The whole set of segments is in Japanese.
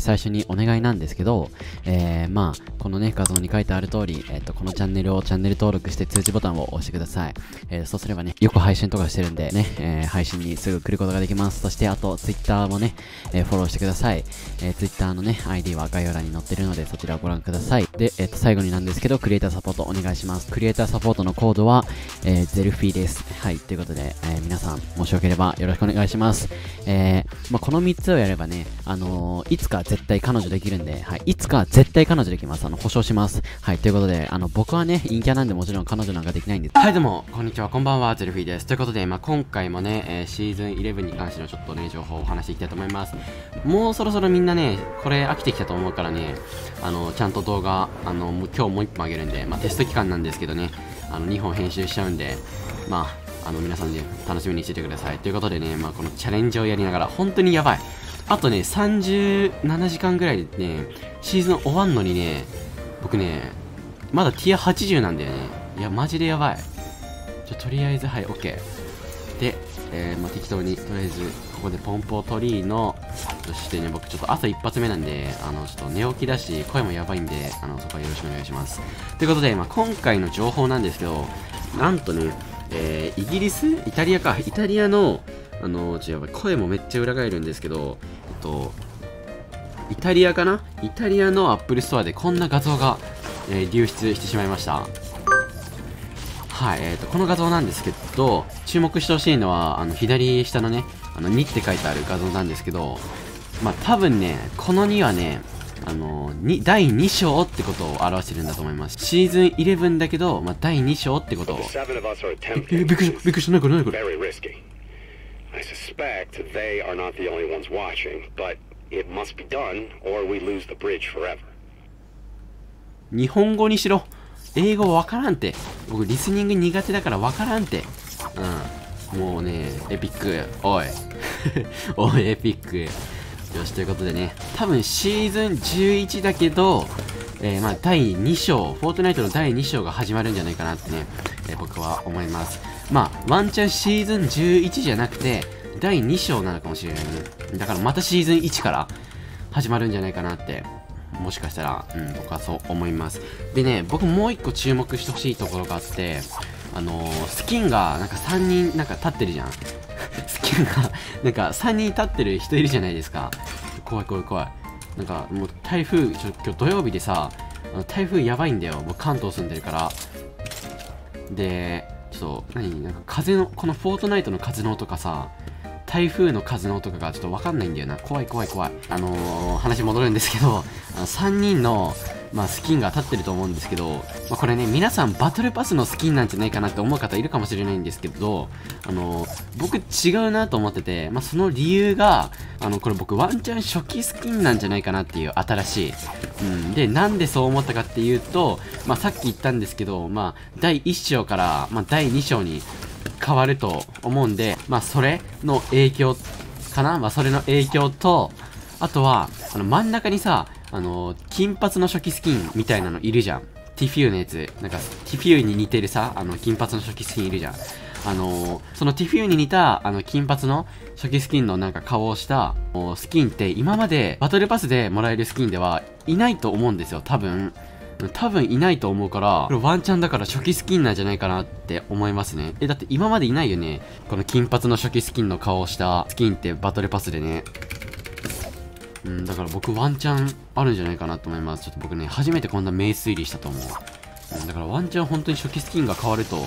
最初にお願いなんですけど、まあこのね画像に書いてある通り、このチャンネルをチャンネル登録して通知ボタンを押してください。そうすればね、よく配信とかしてるんでね、配信にすぐ来ることができます。そしてあと Twitter もね、フォローしてください。Twitter のね ID は概要欄に載ってるので、そちらをご覧ください。で、最後になんですけど、クリエイターサポートお願いします。クリエイターサポートのコードは、ゼルフィーです。はい、ということで、皆さんもしよければよろしくお願いします。この3つをやればね、いつか絶対彼女できるんで、はい、いつか絶対彼女できます。保証します。はい、ということで、僕はね、陰キャなんでもちろん彼女なんかできないんです。はい、どうも、こんにちは、こんばんは、ゼルフィーです。ということで、今回もね、シーズン11に関してのちょっとね、情報をお話していきたいと思います。もうそろそろみんなね、これ飽きてきたと思うからね、ちゃんと動画、今日もう1本あげるんで、テスト期間なんですけどね、2本編集しちゃうんで、皆さんね、楽しみにしててください。ということでね、このチャレンジをやりながら、本当にやばい。あとね、37時間ぐらいでね、シーズン終わんのにね、僕ね、まだティア80なんだよね。いや、マジでやばい。とりあえず、はい、OK。で、適当に、とりあえず、ここでポンポトリーノ、そしてね、僕ちょっと朝一発目なんで、ちょっと寝起きだし、声もやばいんで、そこはよろしくお願いします。ということで、今回の情報なんですけど、なんとね、イギリス？イタリアか。イタリアの、ちょっとやばい、声もめっちゃ裏返るんですけど、イタリアかな？イタリアのアップルストアでこんな画像が、流出してしまいました。はい、この画像なんですけど、注目してほしいのは、左下のね、2って書いてある画像なんですけど、多分ね、この2はね、第2章ってことを表してるんだと思います。シーズン11だけど、第2章ってことを。びっくりした、びっくりした、何これ、何これ。日本語にしろ。英語わからんて。僕、リスニング苦手だからわからんて。うん。もうね、エピック。おい。おい、エピック。よし、ということでね、多分シーズン11だけど、第2章、フォートナイトの第2章が始まるんじゃないかなってね、僕は思います。ワンチャンシーズン11じゃなくて、第2章なのかもしれないね。だからまたシーズン1から始まるんじゃないかなって、もしかしたら、僕はそう思います。でね、僕もう一個注目してほしいところがあって、スキンがなんか3人なんか立ってるじゃん。スキンがなんか3人立ってる人いるじゃないですか。怖い怖い怖い。なんかもう台風、今日土曜日でさ、台風やばいんだよ。僕関東住んでるから。で、ちょっと何なんか風の、このフォートナイトの風の音かさ、台風の風の音とかがちょっと分かんないんだよな。怖い怖い怖い。話戻るんですけど、3人の、スキンが立ってると思うんですけど、これね、皆さんバトルパスのスキンなんじゃないかなって思う方いるかもしれないんですけど、僕違うなと思ってて、その理由が、これ僕ワンチャン初期スキンなんじゃないかなっていう、新しい。で、なんでそう思ったかっていうと、さっき言ったんですけど、第1章から、第2章に、変わると思うんで、それの影響かな、それの影響と、あとは、真ん中にさ、金髪の初期スキンみたいなのいるじゃん。ティフューのやつ。なんか、ティフューに似てるさ、金髪の初期スキンいるじゃん。そのティフューに似た、金髪の初期スキンのなんか顔をした、スキンって今まで、バトルパスでもらえるスキンではいないと思うんですよ、多分いないと思うから、これワンチャンだから初期スキンなんじゃないかなって思いますね。だって今までいないよね。この金髪の初期スキンの顔をしたスキンってバトルパスでね。だから僕ワンチャンあるんじゃないかなと思います。ちょっと僕ね、初めてこんな名推理したと思う。だからワンチャン本当に初期スキンが変わると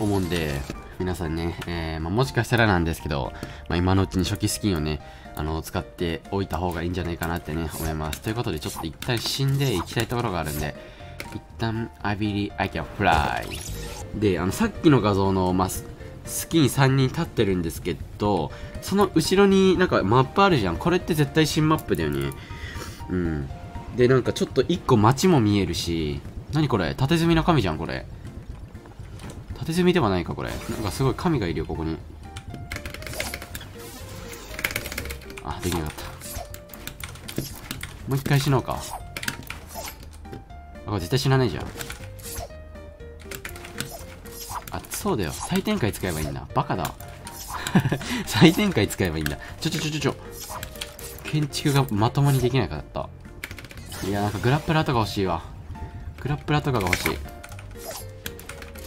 思うんで、皆さんね、もしかしたらなんですけど、今のうちに初期スキンをね、使っておいた方がいいんじゃないかなってね、思います。ということで、ちょっと一旦死んでいきたいところがあるんで、一旦、I can fly。で、さっきの画像の、スキン3人立ってるんですけど、その後ろになんかマップあるじゃん。これって絶対新マップだよね。で、なんかちょっと1個街も見えるし、何これ？縦積みの神じゃん、これ。縦積みではないか、これ。なんかすごい神がいるよ、ここに。あ、できなかった。もう一回死のうか。これ絶対死なないじゃん。あ、そうだよ。再展開使えばいいんだ。バカだ。再展開使えばいいんだ。ちょ。建築がまともにできなかった。いや、なんかグラップラーとか欲しいわ。グラップラーとかが欲しい。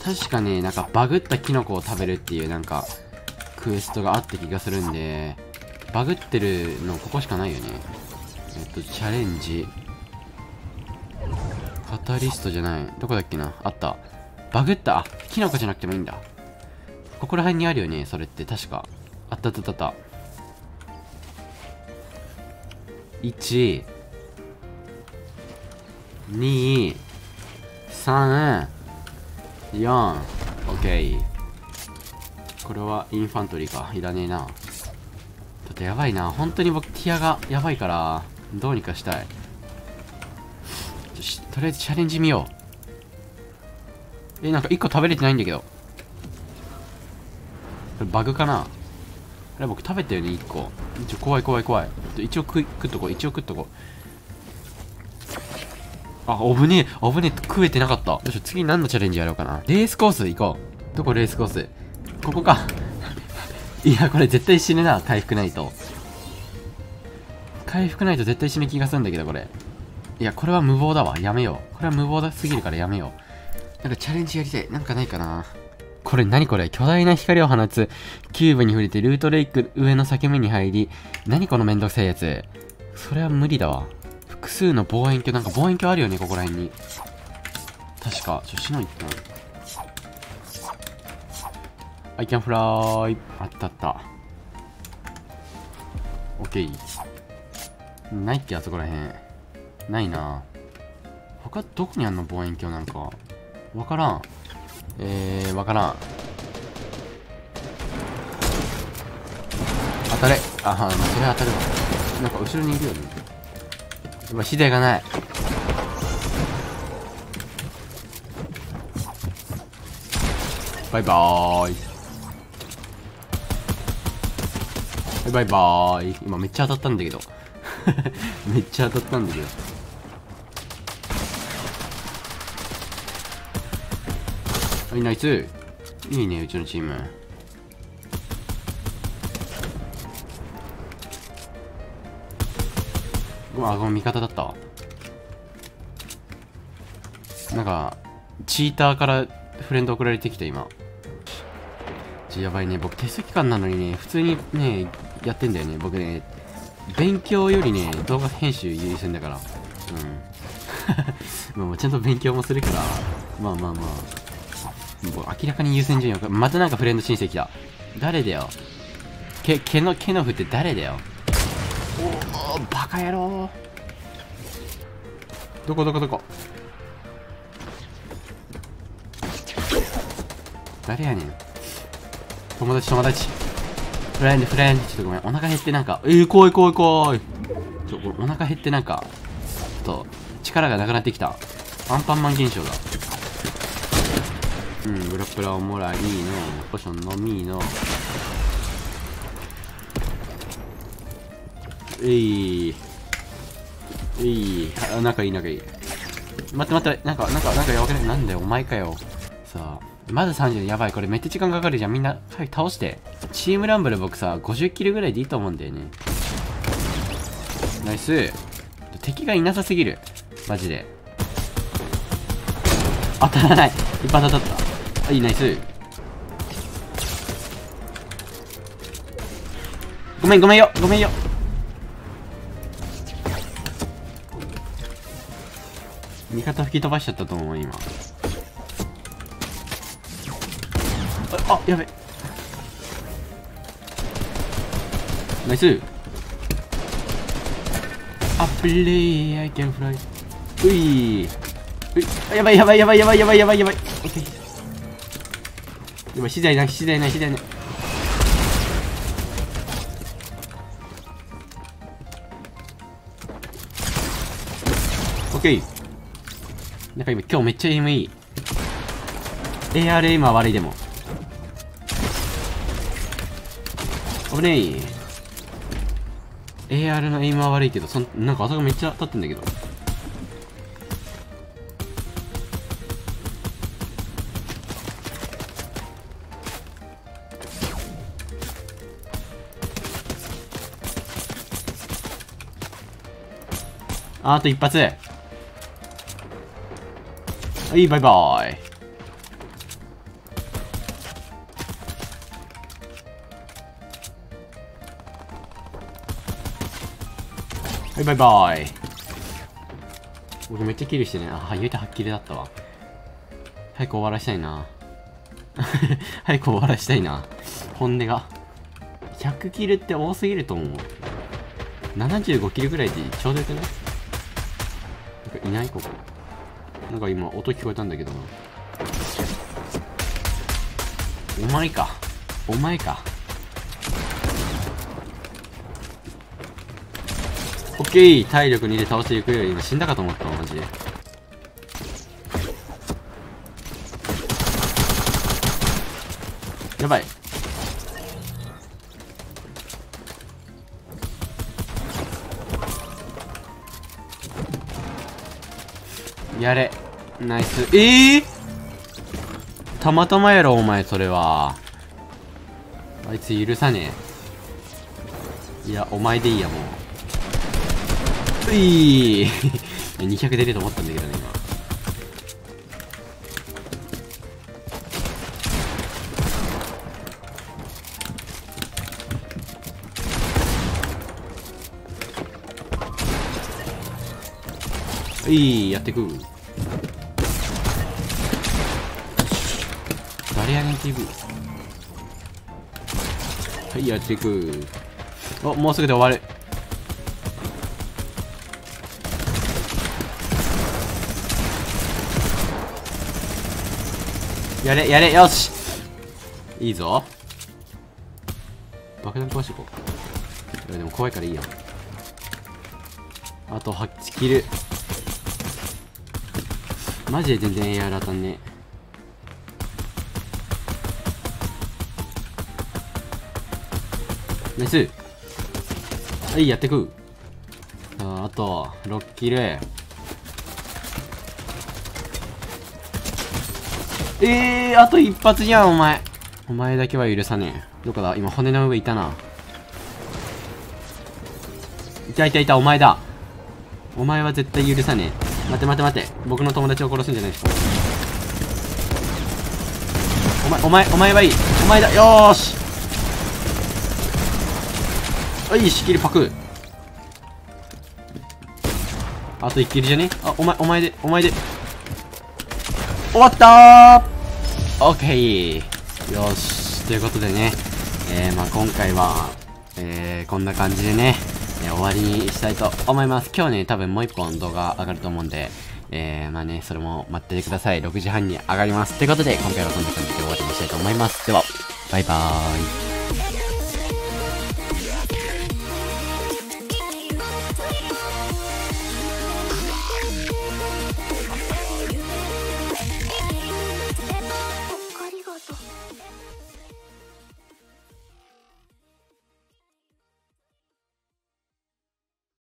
確かね、なんかバグったキノコを食べるっていうなんかクエストがあった気がするんで、バグってるのここしかないよね。チャレンジ。カタリストじゃない。どこだっけな？あった。バグった。あ、キノコじゃなくてもいいんだ。ここら辺にあるよね、それって確か。あったあったあった。1、2、3、4。OK。これはインファントリーか。いらねえな。ちょっとやばいな。本当に僕、ティアがやばいから、どうにかしたい。とりあえずチャレンジ見よう。なんか1個食べれてないんだけど。これバグかな？あれ僕食べたよね、1個。一応怖い怖い怖い。一応食っとこう、一応食っとこう。あ、危ねえ、危ねえ、食えてなかった。よいしょ、次何のチャレンジやろうかな。レースコース行こう。どこレースコース？ここか。いや、これ絶対死ぬな、回復ないと。回復ないと絶対死ぬ気がするんだけど、これ。いや、これは無謀だわ。やめよう。これは無謀だすぎるからやめよう。なんかチャレンジやりたい。なんかないかな。これ何これ？巨大な光を放つ。キューブに触れてルートレイク上の裂け目に入り。何このめんどくさいやつ。それは無理だわ。複数の望遠鏡。なんか望遠鏡あるよね、ここら辺に。確か。しのいってな。I can fly。あったあった。OK。ないっけ、あそこら辺。ないな。他どこにあんの望遠鏡なんか。わからん。わからん。当たれ。あは、それ当たるわ。なんか後ろにいるよね。今、資材がない。バイバーイ。バイバーイ。今めっちゃ当たったんだけど。めっちゃ当たったんだけど。はい、ナイス。いいね、うちのチーム。うわ、ごめん、味方だった。なんか、チーターからフレンド送られてきた、今。やばいね、僕、テスト期間なのにね、普通にね、やってんだよね。僕ね、勉強よりね、動画編集優先だから。うん。まあ、ちゃんと勉強もするから、まあまあまあ。もう明らかに優先順位が、またなんかフレンド申請来た。誰だよ。ケノフって誰だよ。おお、バカ野郎。どこどこどこ。誰やねん。友達友達。フレンドフレンド。ちょっとごめん。お腹減ってなんか、怖い怖い怖い。ちょ、お腹減ってなんか、ちょっと力がなくなってきた。アンパンマン現象が。グラップラーをもらいのポション飲みのあ、仲いい仲いい。待って待って、なんかやばくない？なんだよお前かよ。さあまだ30。やばい、これめっちゃ時間かかるじゃん。みんな早く倒して。チームランブル僕さ50キルぐらいでいいと思うんだよね。ナイス。敵がいなさすぎるマジで。当たらない。いっぱい当たった。いい、ナイス。ごめん、ごめんよ、ごめんよ。味方吹き飛ばしちゃったと思う、今。あ、やべ。ナイス。アプレイ、I can fly。うい。やばいやばいやばいやばいやばいやばいやばい。オッケー。でも資材ない、資材ない、資材ない。オッケー。なんか今日めっちゃ AIM いい。 ARAIM は悪い。でも危ねえ。 AR の AIM は悪いけど、なんかあそこめっちゃ当たってんだけど。あと一発。はい、バイバーイ。はい、バイバーイ。俺めっちゃキルしてね。あ、言うてはっきりだったわ。早く終わらしたいな。早く終わらしたいな。本音が。100キルって多すぎると思う。75キルぐらいでちょうどよくない？なんかいない？ここ。なんか今音聞こえたんだけどな。お前か。お前か。オッケー、体力2で倒していくよ。今死んだかと思ったわ、マジで。やばい。やれ。ナイス。たまたまやろ、お前、それは。あいつ許さねえ。いや、お前でいいや、もう。ういー200出ると思ったんだけどね、今。いい、やってく。誰やねん、TV。はい、やってく。お、もうすぐで終わる。やれ、やれ、よし。いいぞ。爆弾壊していこう。でも怖いからいいよ。あと8キル。マジで全然エアー当たんねえ。ナイス。はい、やってく。あと6キル。あと一発じゃん、お前。お前だけは許さねえ。どこだ？今骨の上いたな。いたいたいた、お前だ。お前は絶対許さねえ。待て待て待て、僕の友達を殺すんじゃないですか。お前はいい、お前だ。よーし、はい、仕切りパク。あと1キルじゃね。あ、お前で終わったー。オッケー、よし。ということでね、まあ今回は、こんな感じでね、終わりにしたいと思います。今日ね、多分もう一本動画上がると思うんで、まあね、それも待っててください。6時半に上がります。ということで、今回はこんな感じで終わりにしたいと思います。では、バイバーイ。